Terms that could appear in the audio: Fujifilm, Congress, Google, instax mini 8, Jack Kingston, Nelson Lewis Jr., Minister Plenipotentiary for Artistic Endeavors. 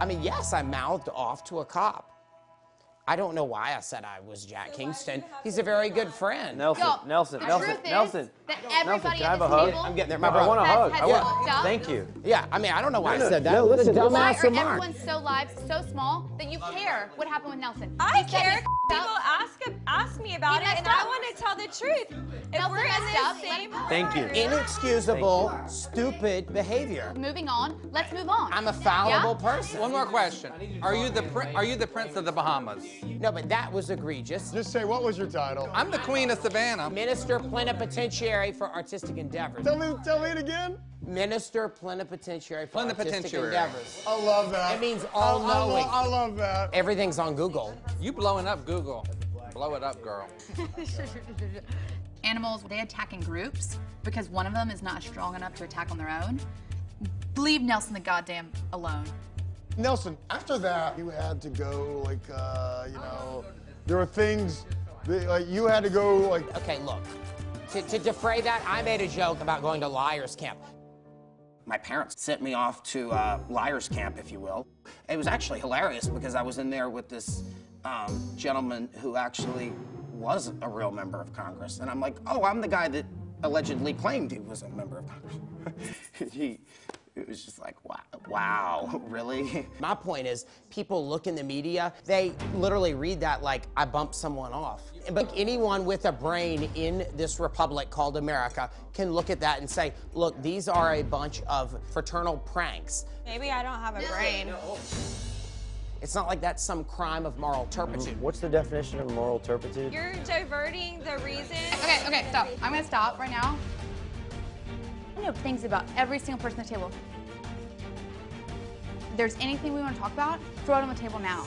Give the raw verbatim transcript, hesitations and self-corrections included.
I mean, yes, I mouthed off to a cop. I don't know why I said I was Jack so Kingston. He's a very good friend. Nelson, Yo, Nelson, the Nelson, truth Nelson. Is that everybody Nelson, can I have a hug? Table, I'm getting there. My brother. I want a hug. I want, yeah. Thank you. Yeah, I mean, I don't know why no, I said that. No, listen, dumbass remark. Why are everyone's so live, so small that you care what happened with Nelson? I he care. People ask ask me about it, and up. I want to tell the truth. If Nelson we're in the up, same Thank you. Inexcusable, Thank you. stupid behavior. Moving on. Let's move on. I'm a fallible yeah? person. One more question. Are you the are you the Prince of the Bahamas? No, but that was egregious. Just say, what was your title? I'm the Queen of Savannah. Minister Plenipotentiary for Artistic Endeavors. Tell me, tell me it again. Minister Plenipotentiary for Artistic Endeavors. I love that. It means all-knowing. I, I, I love that. Everything's on Google. You blowing up Google. Blow it up, girl. Animals, they attack in groups because one of them is not strong enough to attack on their own. Leave Nelson the goddamn alone. Nelson, after that, you had to go, like, uh, you know, there were things that, like, you had to go, like... Okay, look, to, to defray that, I made a joke about going to liars camp. My parents sent me off to uh, liars camp, if you will. It was actually hilarious because I was in there with this um, gentleman who actually was a real member of Congress. And I'm like, oh, I'm the guy that allegedly claimed he was a member of Congress. he... It was just like, wow, wow, really? My point is, people look in the media, they literally read that like, I bumped someone off. But anyone with a brain in this republic called America can look at that and say, look, these are a bunch of fraternal pranks. Maybe I don't have a brain. No. It's not like that's some crime of moral turpitude. What's the definition of moral turpitude? You're diverting the reason. Okay, okay, stop. I'm gonna stop right now. I know things about every single person at the table. If there's anything we want to talk about, throw it on the table now.